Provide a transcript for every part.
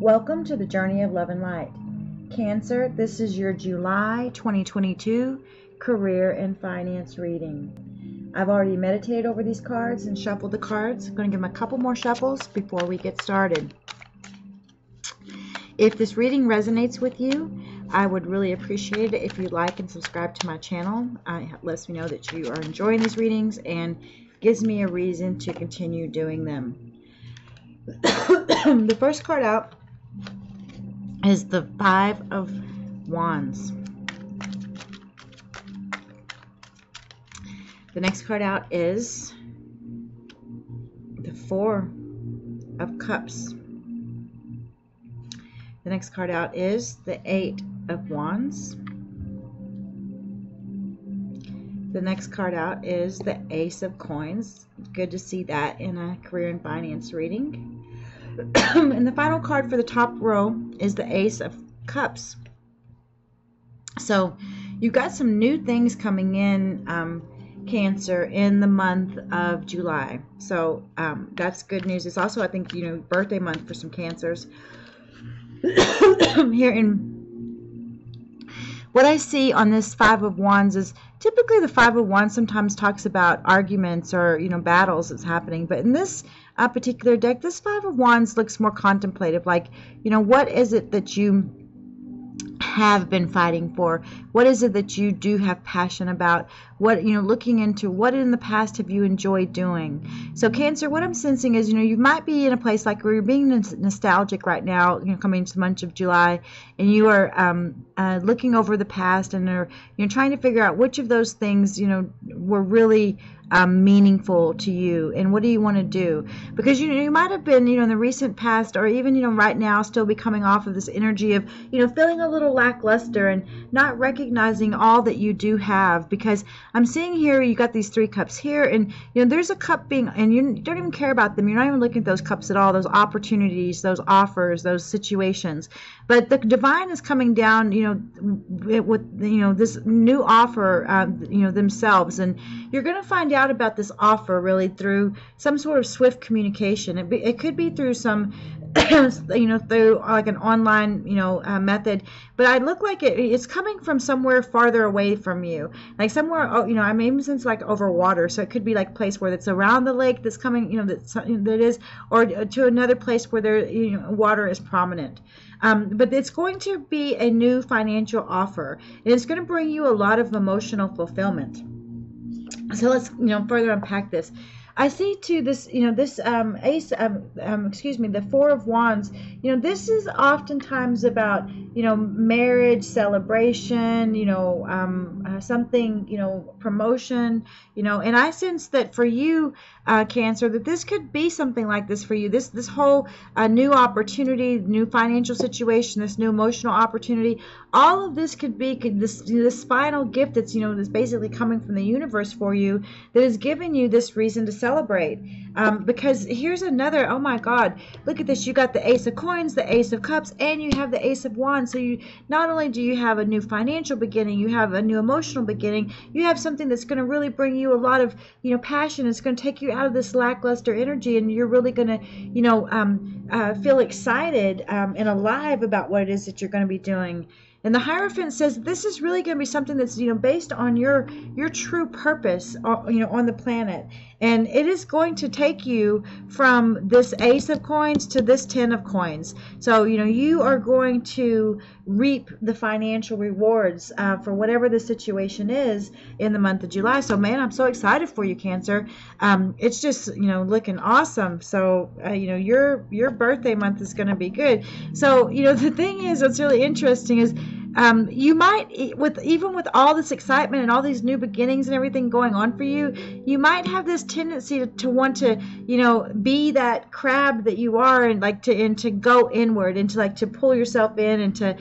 Welcome to the Journey of Love and Light. Cancer, this is your July 2022 career and finance reading. I've already meditated over these cards and shuffled the cards. I'm going to give them a couple more shuffles before we get started. If this reading resonates with you, I would really appreciate it if you like and subscribe to my channel. It lets me know that you are enjoying these readings and gives me a reason to continue doing them. The first card out is the Five of Wands. The next card out is the Four of Cups. The next card out is the Eight of Wands. The next card out is the Ace of Coins. Good to see that in a career and finance reading. And the final card for the top row is the Ace of Cups. So you've got some new things coming in, Cancer, in the month of July. So that's good news. It's also, I think, birthday month for some Cancers. Here in what I see on this Five of Wands is typically the Five of Wands sometimes talks about arguments or, battles that's happening. But in this particular deck, this Five of Wands looks more contemplative. Like, what is it that you have been fighting for? What is it that you do have passion about? What, looking into what in the past have you enjoyed doing? So Cancer, what I'm sensing is, you might be in a place like where you're being nostalgic right now, coming into the month of July, and you are looking over the past and are, trying to figure out which of those things, were really meaningful to you, and what do you want to do? Because you might have been in the recent past, or even right now, still be coming off of this energy of feeling a little lackluster and not recognizing all that you do have. Because I'm seeing here you got these three cups here, and there's a cup being, and you don't even care about them. You're not even looking at those cups at all, those opportunities, those offers, those situations. But the divine is coming down, with this new offer, themselves, and you're going to find out about this offer really through some sort of swift communication. It could be through some through like an online method, but I look like it's coming from somewhere farther away from you, like somewhere I mean, since like over water, so it could be like place where it's around the lake that's coming, that is, or to another place where there water is prominent. But it's going to be a new financial offer, and it's going to bring you a lot of emotional fulfillment. So let's, further unpack this. I see too this, this ace, excuse me, the Four of Wands, this is oftentimes about, marriage, celebration, something, promotion, and I sense that for you, Cancer, that this could be something like this for you. This whole new opportunity, new financial situation, this new emotional opportunity, all of this could be this final gift that's, that's basically coming from the universe for you, that is giving you this reason to celebrate. Because here's another, oh my God, look at this. You got the Ace of Coins, the Ace of Cups, and you have the Ace of Wands. So you not only do you have a new financial beginning, you have a new emotional beginning, you have something that's going to really bring you a lot of, passion. It's going to take you out of this lackluster energy, and you're really going to, feel excited and alive about what it is that you're going to be doing. And the Hierophant says this is really going to be something that's, based on your true purpose, on the planet. And it is going to take you from this Ace of Coins to this Ten of Coins. So, you are going to reap the financial rewards for whatever the situation is in the month of July. So, man, I'm so excited for you, Cancer. It's just, looking awesome. So, your birthday month is going to be good. So, the thing is, what's really interesting is, you might, even with all this excitement and all these new beginnings and everything going on for you, you might have this tendency to want to, be that crab that you are, and to go inward, and to pull yourself in, and to,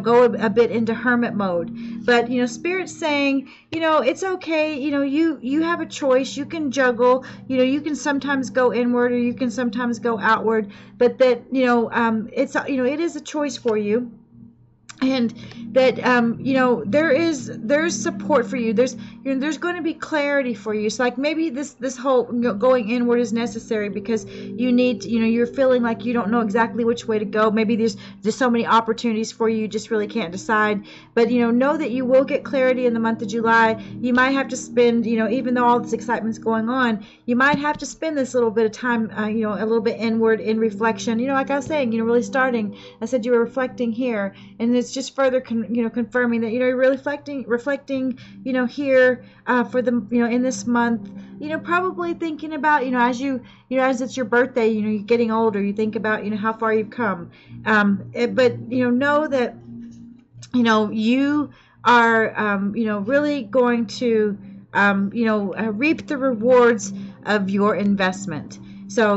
go a bit into hermit mode. But, Spirit's saying, it's okay, you have a choice, you can juggle, you can sometimes go inward, or you can sometimes go outward, but that, it is a choice for you. And that, you know, there's support for you. There's going to be clarity for you. So like maybe this whole going inward is necessary because you need, you're feeling like you don't know exactly which way to go. Maybe there's so many opportunities for you. You just really can't decide. But, know that you will get clarity in the month of July. You might have to spend, even though all this excitement's going on, you might have to spend this little bit of time, a little bit inward in reflection. Like I was saying, really starting, I said you were reflecting here, and it's just further confirming that you're reflecting here for the in this month, probably thinking about as as it's your birthday, you're getting older, you think about how far you've come, but know that you are really going to reap the rewards of your investment. So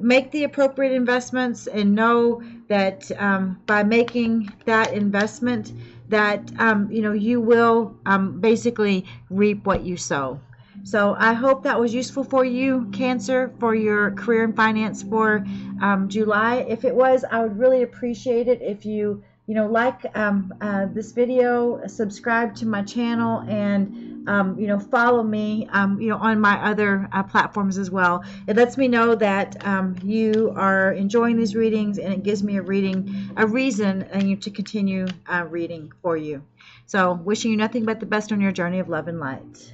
make the appropriate investments and know that by making that investment that, you will basically reap what you sow. So I hope that was useful for you, Cancer, for your career and finance for July. If it was, I would really appreciate it if you, this video, subscribe to my channel, and, follow me, on my other platforms as well. It lets me know that you are enjoying these readings, and it gives me a reason to continue reading for you. So wishing you nothing but the best on your journey of love and light.